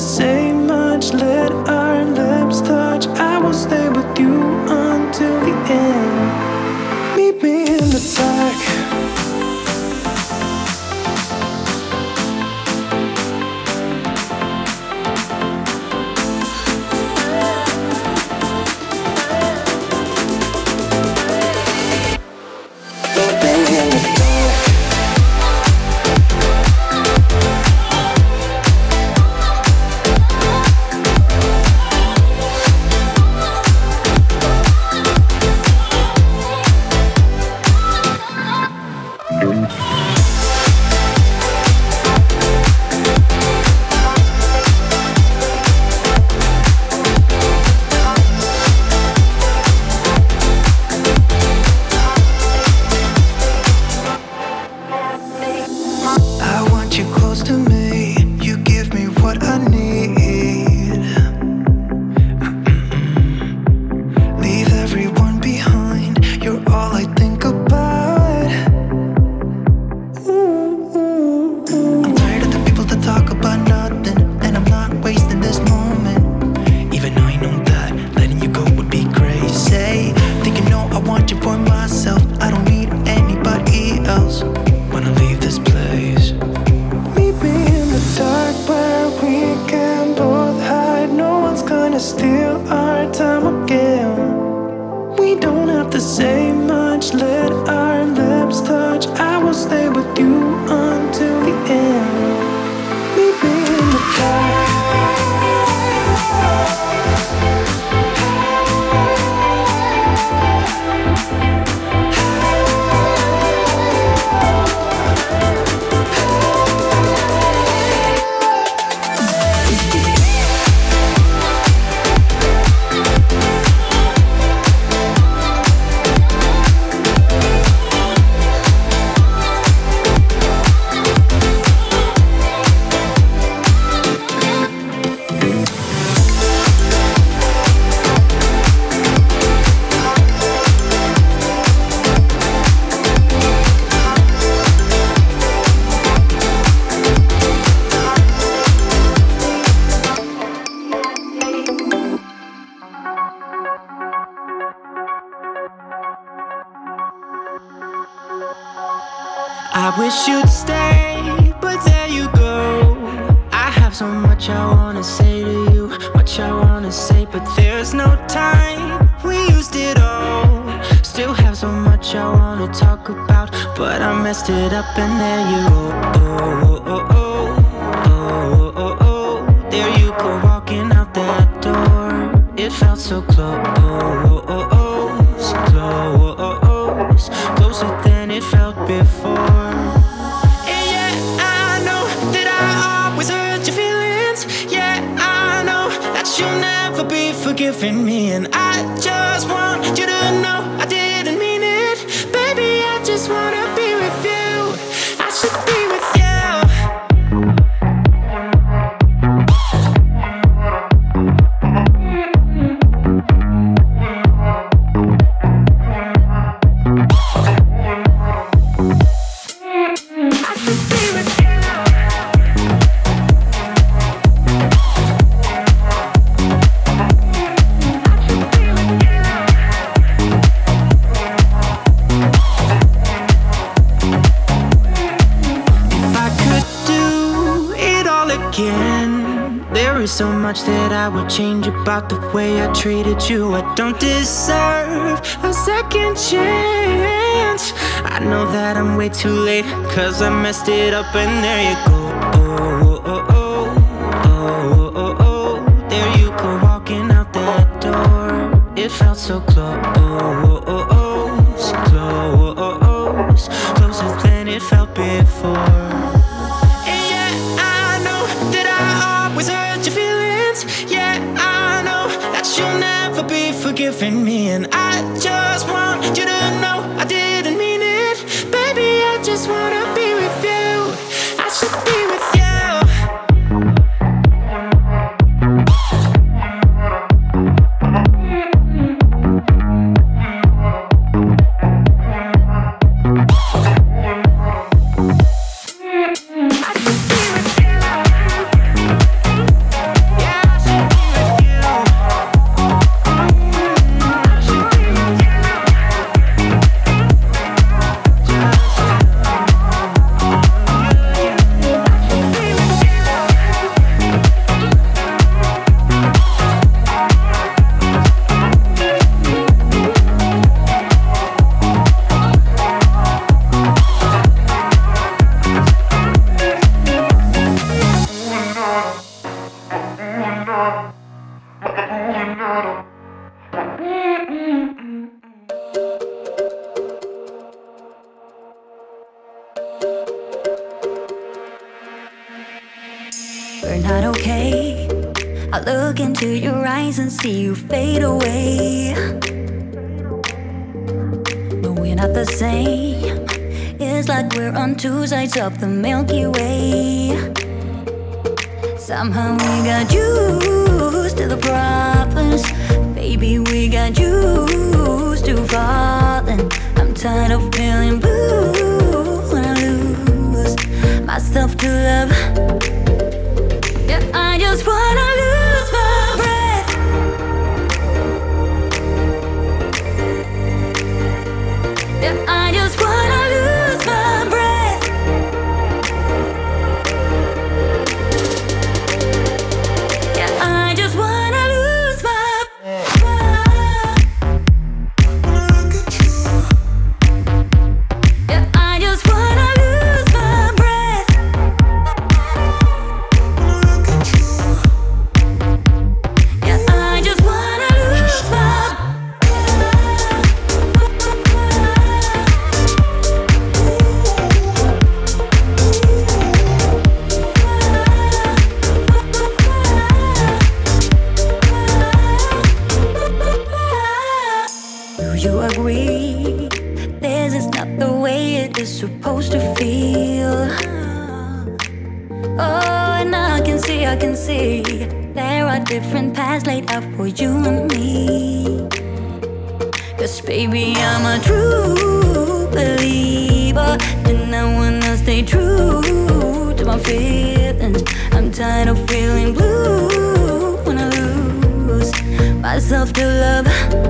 to say much, let our lips touch. I will stay with you until the end. Meet me in the dark. Steal our time again. We don't have to say much, let our lips touch. I will stay with you until the end. Meet me in the I wish you'd stay, but there you go. I have so much I wanna say to you, much I wanna say, but there's no time. We used it all. Still have so much I wanna talk about, but I messed it up and there you go. Oh, oh, oh, oh, oh, oh. There you go walking out that door. It felt so close, oh, oh, oh, so close, closer than it felt before. Forgiving me, and I just want you to know I didn't mean it, baby. I just wanna be with you. I should be with you. I should be with you. There is so much that I would change about the way I treated you. I don't deserve a second chance. I know that I'm way too late, cause I messed it up and there you go. Oh, oh, oh, oh, oh, oh, oh. There you go walking out that door. It felt so close, oh, oh, oh, so close, closer than it felt before. Forgiving me, and I just want you to know I didn't mean it, baby. I just wanna be with you. I should be with you. I should be with you. We're not okay. I look into your eyes and see you fade away. But we're not the same. It's like we're on two sides of the Milky Way. Somehow we got used to the problems. Baby, we got used to falling. I'm tired of feeling blue when I lose myself to love. Yeah, I just wanna lose my breath. Yeah, I just wanna lose my breath. Of feeling blue when I lose myself to love.